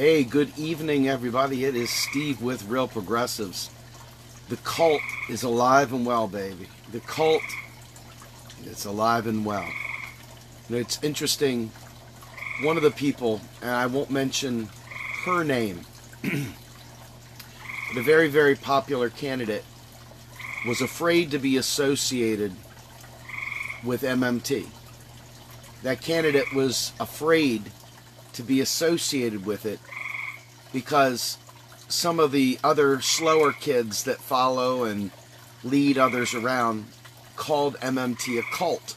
Hey, good evening, everybody. It is Steve with Real Progressives. The cult is alive and well, baby. The cult, it's alive and well. And it's interesting, one of the people, and I won't mention her name, but a very, very popular candidate was afraid to be associated with MMT. That candidate was afraid to be associated with it because some of the other slower kids that follow and lead others around called MMT a cult.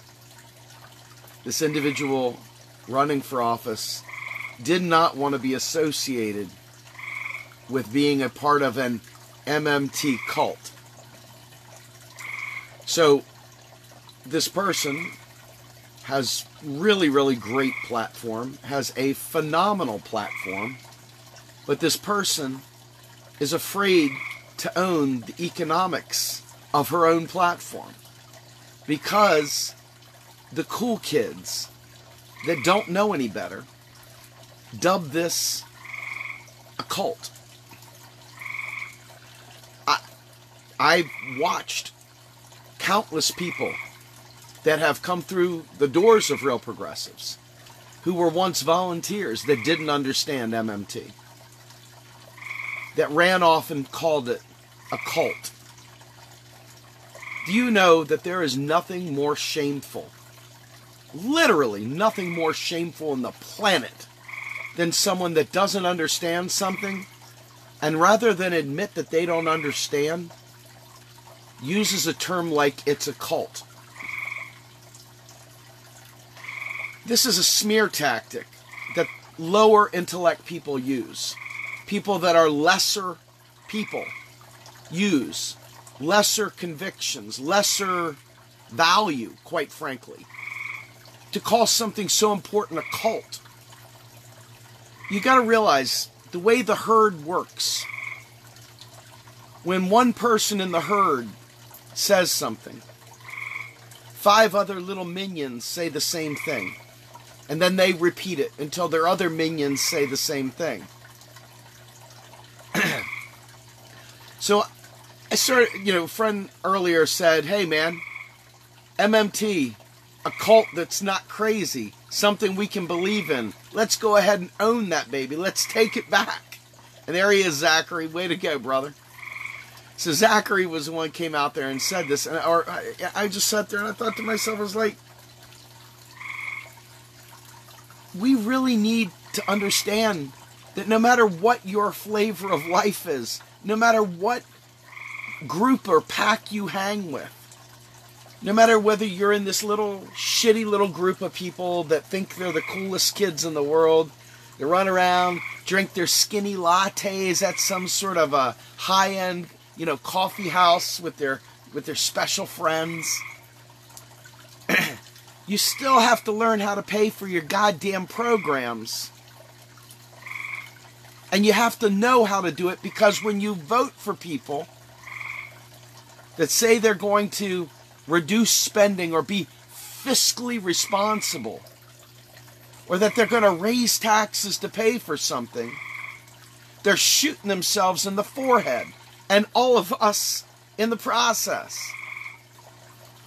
This individual running for office did not want to be associated with being a part of an MMT cult. So this person has really, really great platform, has a phenomenal platform, but this person is afraid to own the economics of her own platform because the cool kids that don't know any better dub this a cult. I watched countless people that have come through the doors of Real Progressives, who were once volunteers that didn't understand MMT, that ran off and called it a cult. Do you know that there is nothing more shameful, literally nothing more shameful on the planet than someone that doesn't understand something, and rather than admit that they don't understand, uses a term like it's a cult. This is a smear tactic that lower intellect people use. People that are lesser people use. Lesser convictions, lesser value, quite frankly. To call something so important a cult. You got to realize the way the herd works. When one person in the herd says something, five other little minions say the same thing. And then they repeat it until their other minions say the same thing. So I started, a friend earlier said, hey man, MMT, a cult that's not crazy, something we can believe in. Let's go ahead and own that baby. Let's take it back. And there he is, Zachary. Way to go, brother. So Zachary was the one who came out there and said this. I just sat there and I thought to myself, I was like, we really need to understand that no matter what your flavor of life is, no matter what group or pack you hang with, no matter whether you're in this little shitty little group of people that think they're the coolest kids in the world, they run around, drink their skinny lattes at some sort of a high-end, coffee house with their special friends. You still have to learn how to pay for your goddamn programs. And you have to know how to do it, because when you vote for people that say they're going to reduce spending or be fiscally responsible, or that they're going to raise taxes to pay for something, they're shooting themselves in the forehead, and all of us in the process,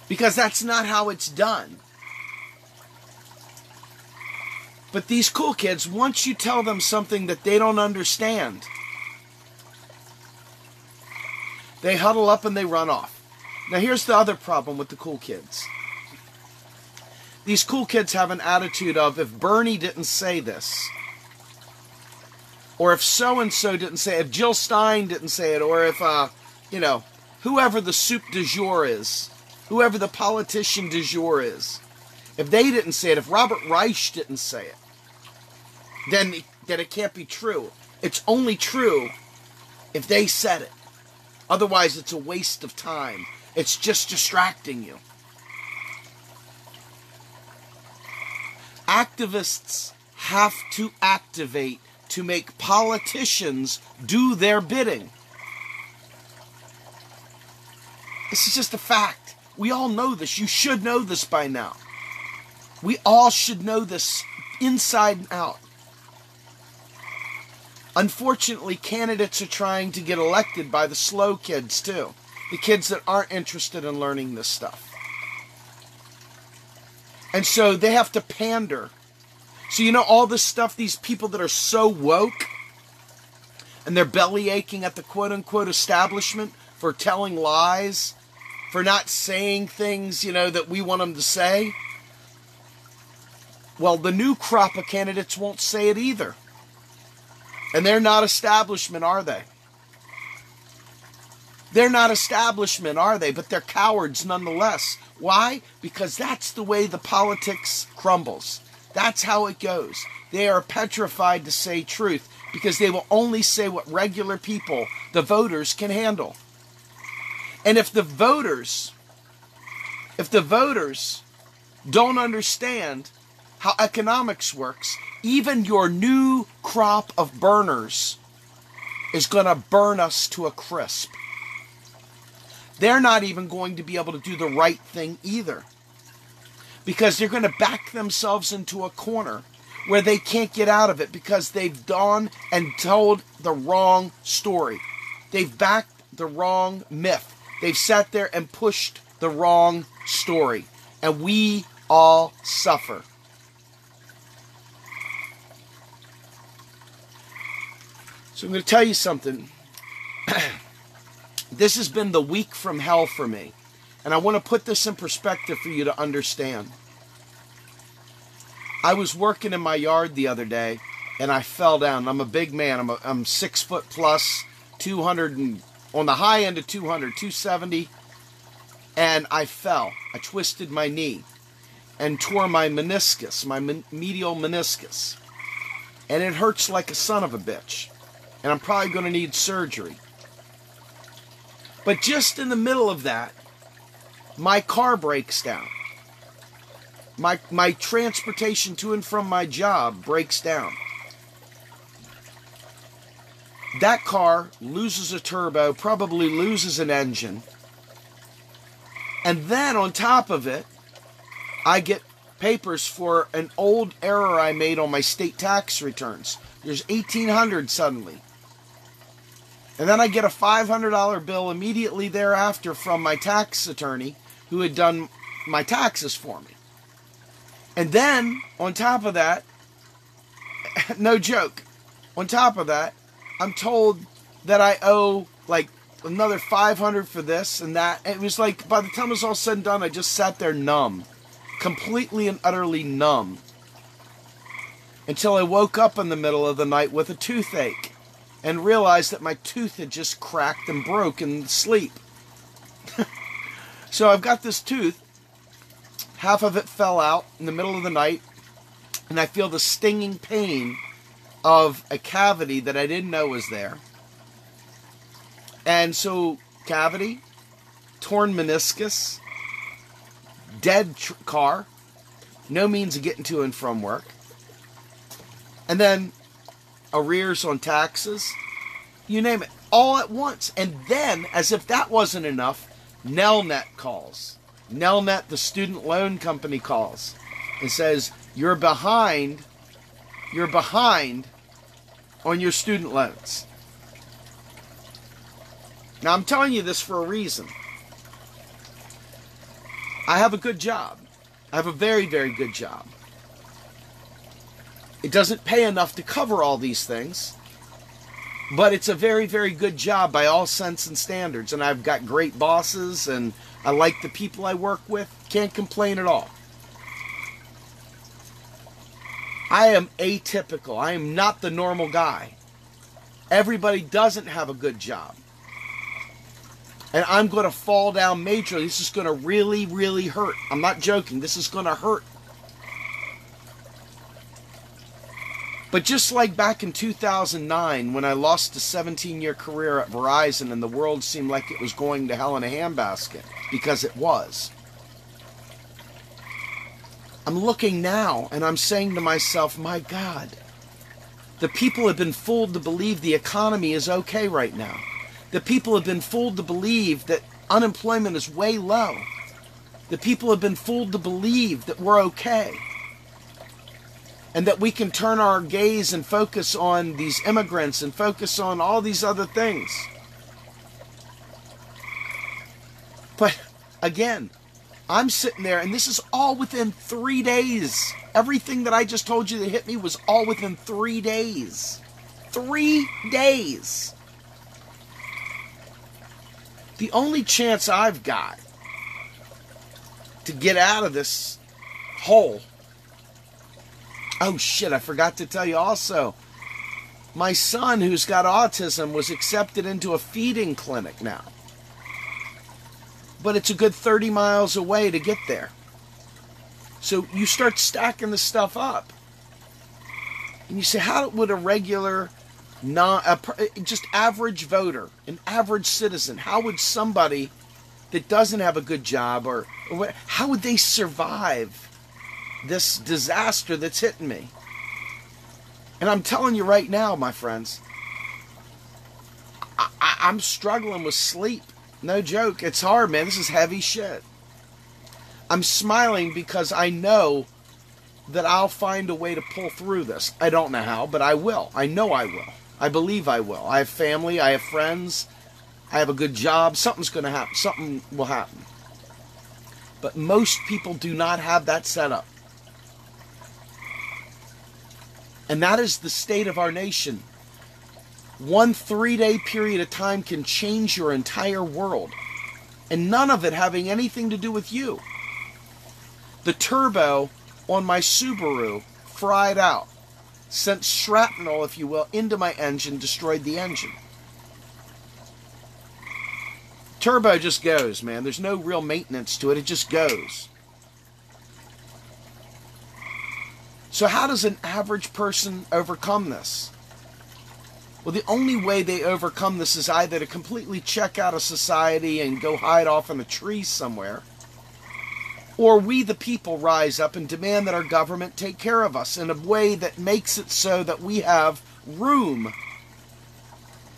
because that's not how it's done. But these cool kids, once you tell them something that they don't understand, they huddle up and they run off. Now here's the other problem with the cool kids. These cool kids have an attitude of, if Bernie didn't say this, or if so-and-so didn't say it, if Jill Stein didn't say it, or if, whoever the soup du jour is, whoever the politician du jour is, if they didn't say it, if Robert Reich didn't say it, then it can't be true. It's only true if they said it. Otherwise, it's a waste of time. It's just distracting you. Activists have to activate to make politicians do their bidding. This is just a fact. We all know this. You should know this by now. We all should know this inside and out. Unfortunately, candidates are trying to get elected by the slow kids, too. The kids that aren't interested in learning this stuff. And so they have to pander. So you know all this stuff, these people that are so woke, and they're belly aching at the quote-unquote establishment for telling lies, for not saying things, you know, that we want them to say. Well, the new crop of candidates won't say it either. And they're not establishment, are they? They're not establishment, are they? But they're cowards nonetheless. Why? Because that's the way the politics crumbles. That's how it goes. They are petrified to say truth because they will only say what regular people, the voters, can handle. And if the voters don't understand how economics works, even your new crop of burners is going to burn us to a crisp. They're not even going to be able to do the right thing either, because they're going to back themselves into a corner where they can't get out of it because they've done and told the wrong story. They've backed the wrong myth. They've sat there and pushed the wrong story. And we all suffer. So I'm going to tell you something. This has been the week from hell for me. And I want to put this in perspective for you to understand. I was working in my yard the other day, and I fell down. I'm a big man. I'm 6 foot plus, 200 and, on the high end of 200, 270. And I fell. I twisted my knee and tore my meniscus, my medial meniscus. And it hurts like a son of a bitch. And I'm probably going to need surgery. But just in the middle of that, my car breaks down. My transportation to and from my job breaks down. That car loses a turbo, probably loses an engine. And then on top of it, I get papers for an old error I made on my state tax returns. There's $1,800 suddenly. And then I get a $500 bill immediately thereafter from my tax attorney who had done my taxes for me. And then, on top of that, no joke, on top of that, I'm told that I owe like another $500 for this and that. It was like, by the time it was all said and done, I just sat there numb, completely and utterly numb, until I woke up in the middle of the night with a toothache and realized that my tooth had just cracked and broke in sleep. So I've got this tooth, half of it fell out in the middle of the night, and I feel the stinging pain of a cavity that I didn't know was there. And so, cavity, torn meniscus, dead car, no means of getting to and from work, and then arrears on taxes, you name it, all at once. And then, as if that wasn't enough, Nelnet calls. Nelnet, the student loan company, calls and says, you're behind on your student loans. Now, I'm telling you this for a reason. I have a good job. I have a very, very good job. It doesn't pay enough to cover all these things, but it's a very, very good job by all sense and standards. And I've got great bosses, and I like the people I work with. Can't complain at all. I am atypical. I am not the normal guy. Everybody doesn't have a good job. And I'm going to fall down majorly. This is going to really, really hurt. I'm not joking. This is going to hurt. But just like back in 2009 when I lost a 17-year career at Verizon and the world seemed like it was going to hell in a handbasket, because it was, I'm looking now and I'm saying to myself, my God, the people have been fooled to believe the economy is okay right now. The people have been fooled to believe that unemployment is way low. The people have been fooled to believe that we're okay. and that we can turn our gaze and focus on these immigrants and focus on all these other things. But again, I'm sitting there, and this is all within 3 days. Everything that I just told you that hit me was all within 3 days. 3 days. The only chance I've got to get out of this hole. Oh shit, I forgot to tell you also. My son, who's got autism, was accepted into a feeding clinic now. But it's a good 30 miles away to get there. So you start stacking the stuff up. And you say, how would a regular, just average voter, an average citizen, how would somebody that doesn't have a good job, or how would they survive this disaster that's hitting me? And I'm telling you right now, my friends, I'm struggling with sleep. No joke. It's hard, man. This is heavy shit. I'm smiling because I know that I'll find a way to pull through this. I don't know how, but I will. I know I will. I believe I will. I have family. I have friends. I have a good job. Something's going to happen. Something will happen. But most people do not have that set up. And that is the state of our nation. 1 3-day period of time can change your entire world. And none of it having anything to do with you. The turbo on my Subaru fried out. Sent shrapnel, if you will, into my engine, destroyed the engine. Turbo just goes, man. There's no real maintenance to it. It just goes. So how does an average person overcome this? Well, the only way they overcome this is either to completely check out of society and go hide off in a tree somewhere, or we the people rise up and demand that our government take care of us in a way that makes it so that we have room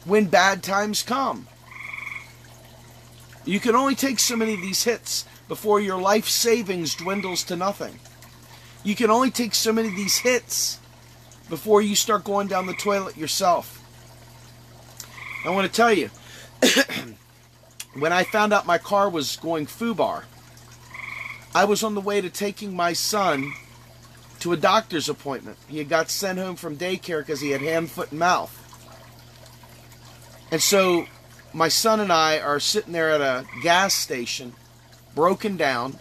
when bad times come. You can only take so many of these hits before your life savings dwindles to nothing. You can only take so many of these hits before you start going down the toilet yourself. I want to tell you, when I found out my car was going foobar, I was on the way to taking my son to a doctor's appointment. He had got sent home from daycare because he had hand, foot, and mouth. And so my son and I are sitting there at a gas station, broken down.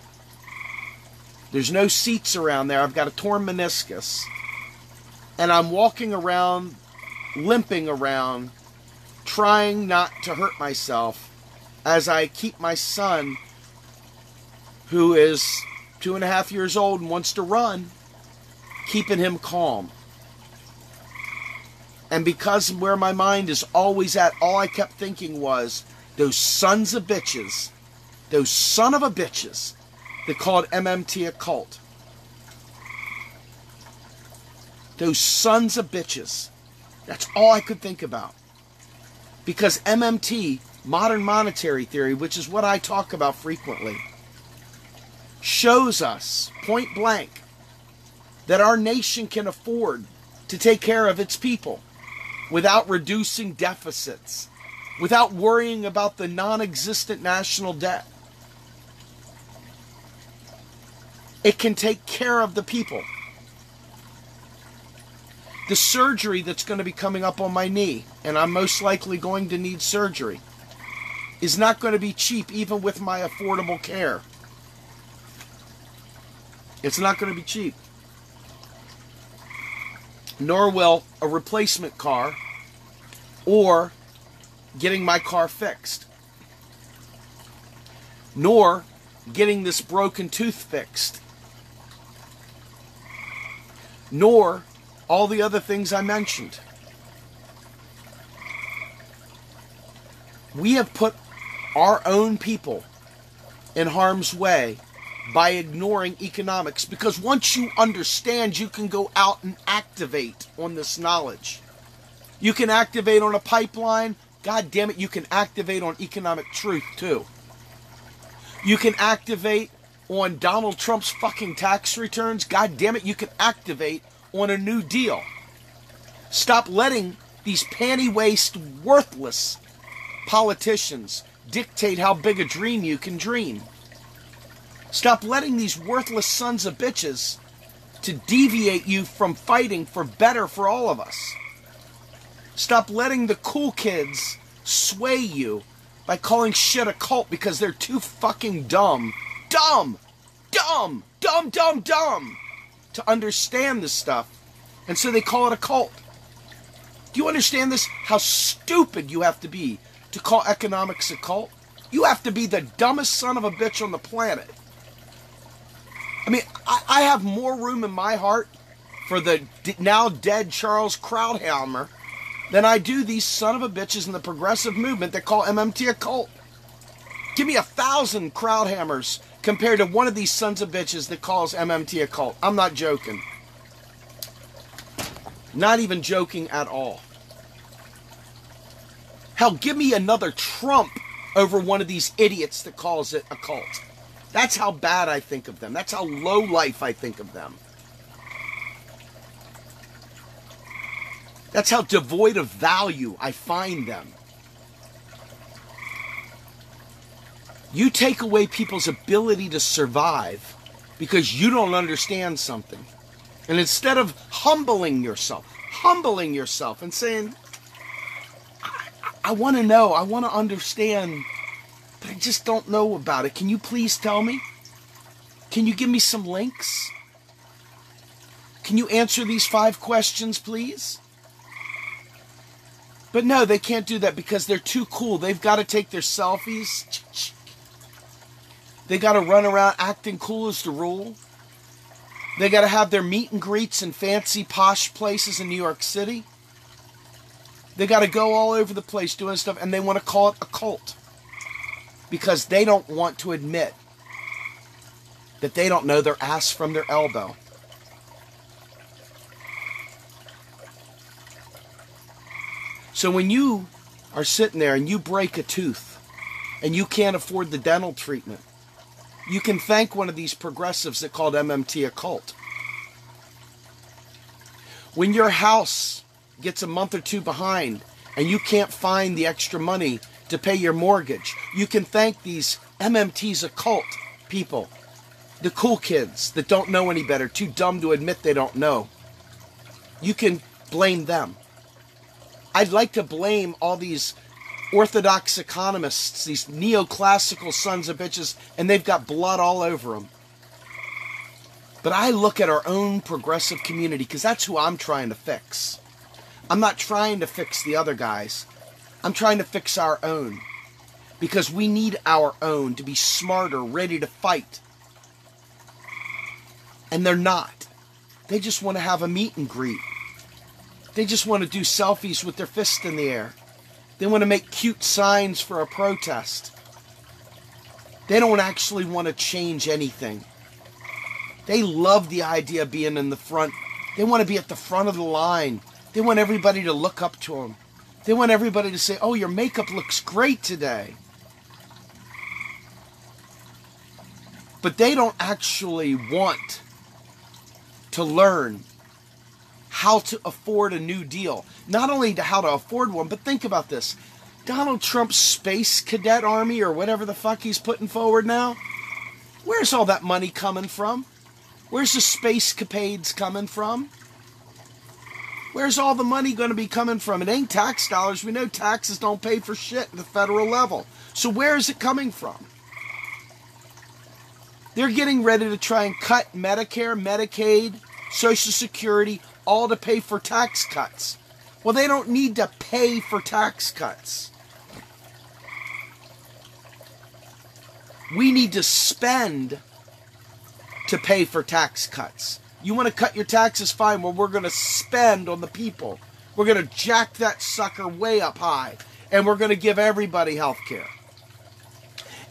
There's no seats around there. I've got a torn meniscus. And I'm walking around, limping around, trying not to hurt myself as I keep my son, who is 2.5 years old and wants to run, keeping him calm. And because where my mind is always at, all I kept thinking was, those sons of bitches, those son of a bitches that called MMT a cult. Those sons of bitches. That's all I could think about. Because MMT, Modern Monetary Theory, which is what I talk about frequently, shows us, point blank, that our nation can afford to take care of its people without reducing deficits, without worrying about the non-existent national debt. It can take care of the people. The surgery that's going to be coming up on my knee, and I'm most likely going to need surgery, is not going to be cheap even with my affordable care. It's not going to be cheap. Nor will a replacement car or getting my car fixed. Nor getting this broken tooth fixed. Nor all the other things I mentioned. We have put our own people in harm's way by ignoring economics, because once you understand, you can go out and activate on this knowledge. You can activate on a pipeline. God damn it, you can activate on economic truth too. You can activate on Donald Trump's fucking tax returns. God damn it, you can activate on a new deal. Stop letting these panty-waist, worthless politicians dictate how big a dream you can dream. Stop letting these worthless sons of bitches to deviate you from fighting for better for all of us. Stop letting the cool kids sway you by calling shit a cult because they're too fucking dumb. Dumb to understand this stuff, and so they call it a cult. Do you understand this? How stupid you have to be to call economics a cult? You have to be the dumbest son of a bitch on the planet. I mean, I have more room in my heart for the now dead Charles Krauthammer than I do these son of a bitches in the progressive movement that call MMT a cult. Give me 1,000 Krauthammers compared to one of these sons of bitches that calls MMT a cult. I'm not joking. Not even joking at all. Hell, give me another Trump over one of these idiots that calls it a cult. That's how bad I think of them. That's how low life I think of them. That's how devoid of value I find them. You take away people's ability to survive because you don't understand something. And instead of humbling yourself and saying, I want to know, I want to understand, but I just don't know about it. Can you please tell me? Can you give me some links? Can you answer these 5 questions, please? But no, they can't do that because they're too cool. They've got to take their selfies. They got to run around acting cool is the rule. They got to have their meet and greets in fancy posh places in New York City. They got to go all over the place doing stuff, and they want to call it a cult because they don't want to admit that they don't know their ass from their elbow. So when you are sitting there and you break a tooth and you can't afford the dental treatment, you can thank one of these progressives that called MMT a cult. When your house gets a month or two behind and you can't find the extra money to pay your mortgage, you can thank these MMT's occult people, the cool kids that don't know any better, too dumb to admit they don't know. You can blame them. I'd like to blame all these orthodox economists, these neoclassical sons of bitches, and they've got blood all over them. But I look at our own progressive community because that's who I'm trying to fix. I'm not trying to fix the other guys. I'm trying to fix our own because we need our own to be smarter, ready to fight. And they're not. They just want to have a meet and greet. They just want to do selfies with their fist in the air. They want to make cute signs for a protest. They don't actually want to change anything. They love the idea of being in the front. They want to be at the front of the line. They want everybody to look up to them. They want everybody to say, oh, your makeup looks great today. But they don't actually want to learn how to afford a new deal. Not only to how to afford one, but think about this. Donald Trump's space cadet army or whatever the fuck he's putting forward now, where's all that money coming from? Where's the space capades coming from? Where's all the money going to be coming from? It ain't tax dollars. We know taxes don't pay for shit at the federal level. So where is it coming from? They're getting ready to try and cut Medicare, Medicaid, Social Security, all to pay for tax cuts. Well, they don't need to pay for tax cuts. We need to spend to pay for tax cuts. You want to cut your taxes? Fine. Well, we're going to spend on the people. We're going to jack that sucker way up high. And we're going to give everybody health care.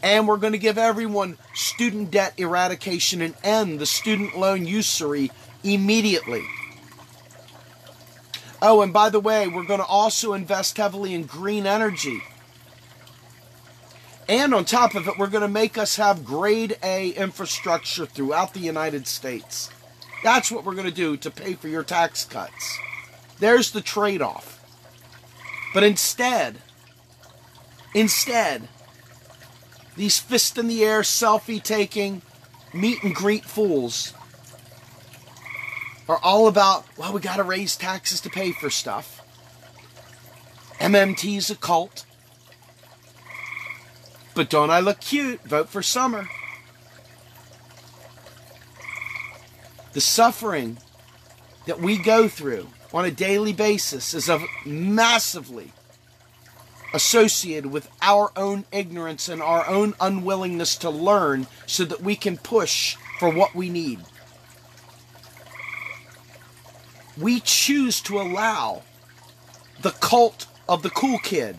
And we're going to give everyone student debt eradication and end the student loan usury immediately. Oh, and by the way, we're going to also invest heavily in green energy. And on top of it, we're going to make us have grade A infrastructure throughout the United States. That's what we're going to do to pay for your tax cuts. There's the trade-off. But instead, these fist-in-the-air, selfie-taking, meet-and-greet fools are all about, well, we got to raise taxes to pay for stuff. MMT's a cult. But don't I look cute? Vote for Summer. The suffering that we go through on a daily basis is massively associated with our own ignorance and our own unwillingness to learn so that we can push for what we need. We choose to allow the cult of the cool kid.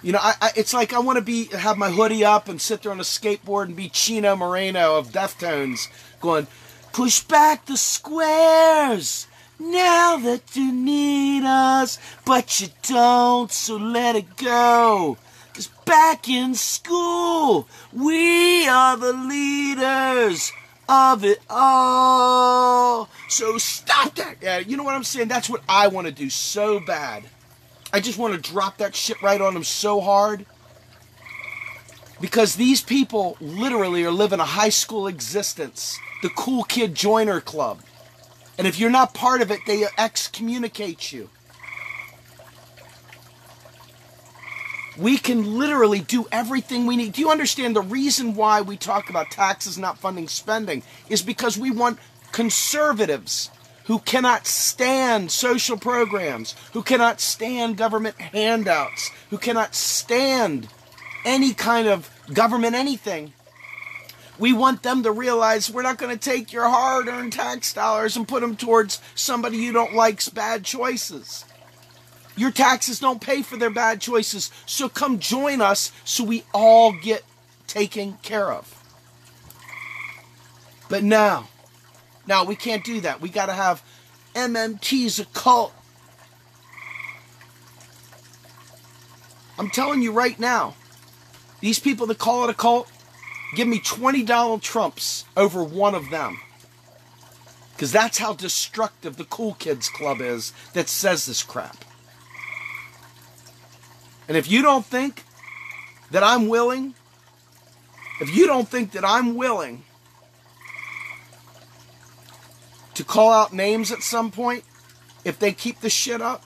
You know, it's like I want to have my hoodie up and sit there on a skateboard and be Chino Moreno of Deftones going, push back the squares now that you need us, but you don't, so let it go. Because back in school, we are the leaders of it all. So stop that. Yeah, you know what I'm saying? That's what I want to do so bad. I just want to drop that shit right on them so hard, because these people literally are living a high school existence, the cool kid joiner club. And if you're not part of it, they excommunicate you. We can literally do everything we need. Do you understand the reason why we talk about taxes not funding spending is because we want conservatives who cannot stand social programs, who cannot stand government handouts, who cannot stand any kind of government anything. We want them to realize we're not going to take your hard-earned tax dollars and put them towards somebody you don't like's bad choices. Your taxes don't pay for their bad choices, so come join us so we all get taken care of. But now, we can't do that. We got to have MMT's a cult. I'm telling you right now, these people that call it a cult, give me 20 Donald Trumps over one of them. Because that's how destructive the cool kids club is that says this crap. And if you don't think that I'm willing, to call out names at some point, if they keep this shit up,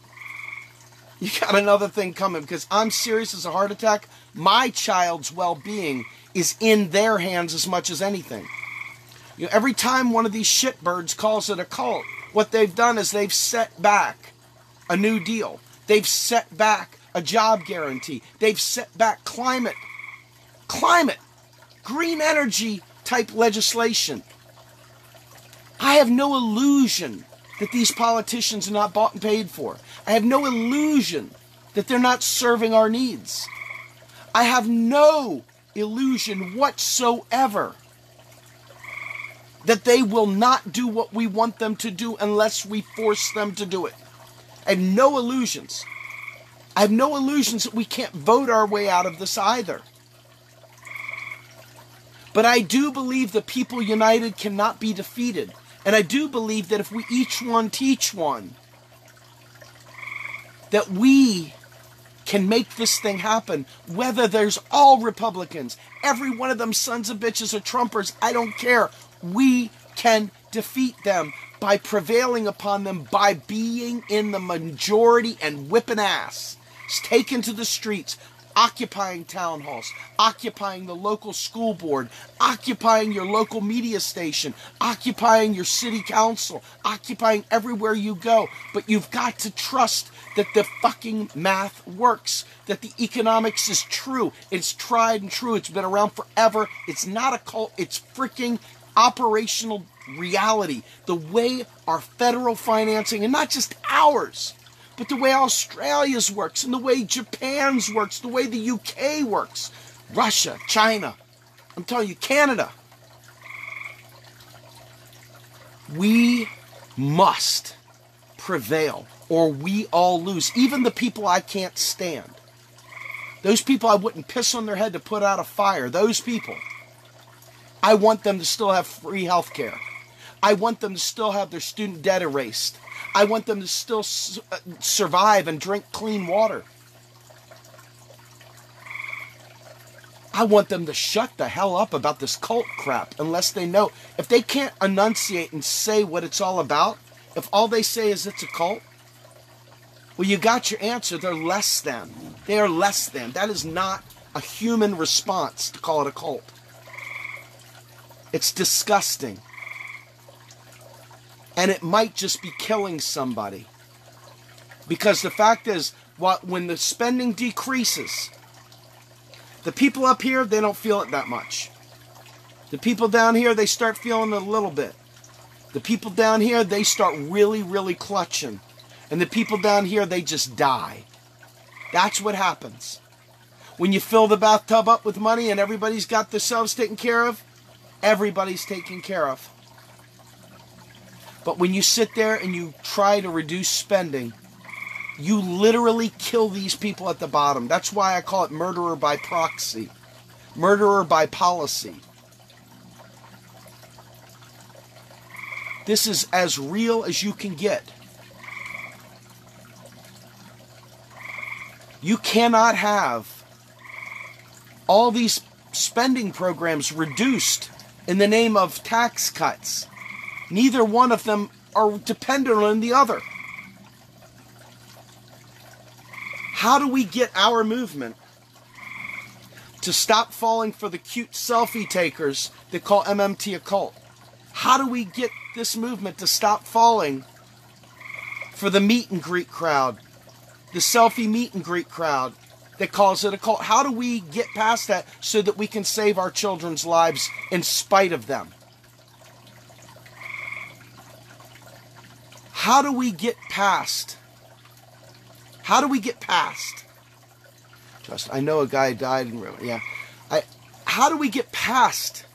you got another thing coming, because I'm serious as a heart attack. My child's well-being is in their hands as much as anything. You know, every time one of these shitbirds calls it a cult, what they've done is they've set back a New Deal. They've set back a job guarantee. They've set back climate, green energy type legislation. I have no illusion that these politicians are not bought and paid for. I have no illusion that they're not serving our needs. I have no illusion whatsoever that they will not do what we want them to do unless we force them to do it. I have no illusions. I have no illusions that we can't vote our way out of this either. But I do believe the people united cannot be defeated. And I do believe that if we each one teach one, that we can make this thing happen. Whether there's all Republicans, every one of them sons of bitches or Trumpers, I don't care. We can defeat them by prevailing upon them, by being in the majority and whipping ass. It's taken to the streets, occupying town halls, occupying the local school board, occupying your local media station, occupying your city council, occupying everywhere you go. But you've got to trust that the fucking math works, that the economics is true. It's tried and true. It's been around forever. It's not a cult. It's freaking operational reality. The way our federal financing, and not just ours, but the way Australia's works, and the way Japan's works, the way the UK works, Russia, China, I'm telling you, Canada. We must prevail, or we all lose. Even the people I can't stand, those people I wouldn't piss on their head to put out a fire, those people, I want them to still have free health care. I want them to still have their student debt erased. I want them to still survive and drink clean water. I want them to shut the hell up about this cult crap unless they know. If they can't enunciate and say what it's all about, if all they say is it's a cult, well, you got your answer. They're less than. They are less than. That is not a human response to call it a cult. It's disgusting. And it might just be killing somebody. Because the fact is, when the spending decreases, the people up here, they don't feel it that much. The people down here, they start feeling it a little bit. The people down here, they start really, really clutching. And the people down here, they just die. That's what happens. When you fill the bathtub up with money and everybody's got themselves taken care of, everybody's taken care of. But when you sit there and you try to reduce spending, you literally kill these people at the bottom. That's why I call it murderer by proxy, murderer by policy. This is as real as you can get. You cannot have all these spending programs reduced in the name of tax cuts. Neither one of them are dependent on the other. How do we get our movement to stop falling for the cute selfie takers that call MMT a cult? How do we get this movement to stop falling for the meet and greet crowd, the selfie meet and greet crowd that calls it a cult? How do we get past that so that we can save our children's lives in spite of them? How do we get past? How do we get past? Just, I know a guy died in real, yeah. How do we get past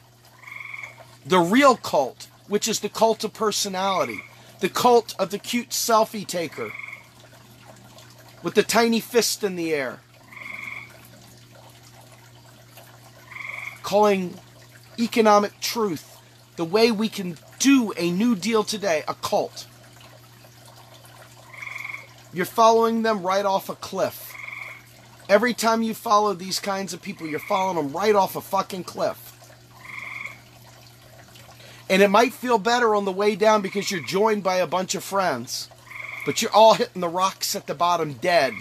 the real cult, which is the cult of personality, the cult of the cute selfie taker with the tiny fist in the air, calling economic truth, the way we can do a New Deal today, a cult? You're following them right off a cliff. Every time you follow these kinds of people, you're following them right off a fucking cliff. And it might feel better on the way down because you're joined by a bunch of friends, but you're all hitting the rocks at the bottom dead.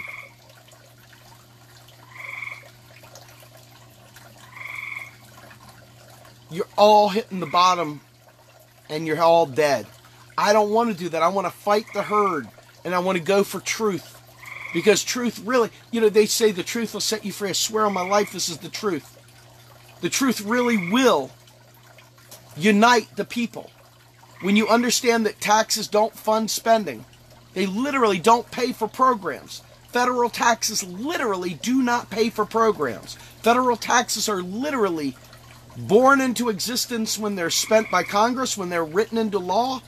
You're all hitting the bottom and you're all dead. I don't want to do that. I want to fight the herd. And I want to go for truth. Because truth really, you know, they say the truth will set you free. I swear on my life, this is the truth. The truth really will unite the people. When you understand that taxes don't fund spending, they literally don't pay for programs. Federal taxes literally do not pay for programs. Federal taxes are literally born into existence when they're spent by Congress, when they're written into law.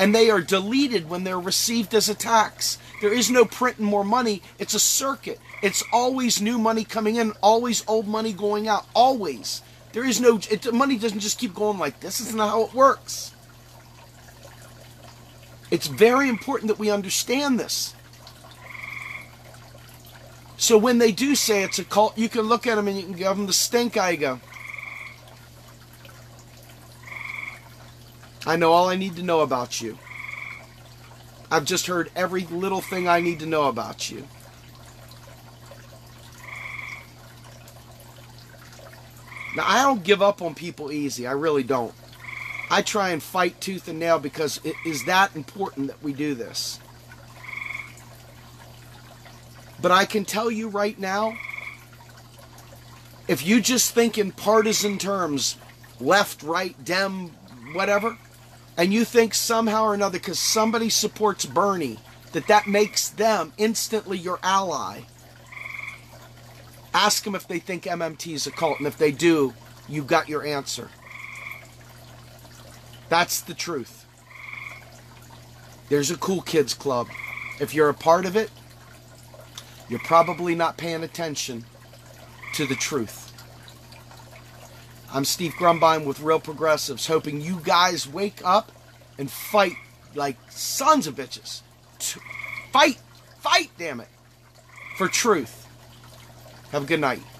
And they are deleted when they're received as a tax. There is no printing more money. It's a circuit. It's always new money coming in, always old money going out, always. There is no, money doesn't just keep going like this. This is not how it works. It's very important that we understand this. So when they do say it's a cult, you can look at them and you can give them the stink eye and go, I know all I need to know about you. I've just heard every little thing I need to know about you. Now, I don't give up on people easy. I really don't. I try and fight tooth and nail because it is that important that we do this. But I can tell you right now, if you just think in partisan terms, left, right, Dem, whatever, and you think somehow or another because somebody supports Bernie that makes them instantly your ally, ask them if they think MMT is a cult, and if they do, you've got your answer. That's the truth. There's a cool kids club. If you're a part of it, you're probably not paying attention to the truth. I'm Steve Grumbine with Real Progressives, hoping you guys wake up and fight like sons of bitches. Fight, damn it, for truth. Have a good night.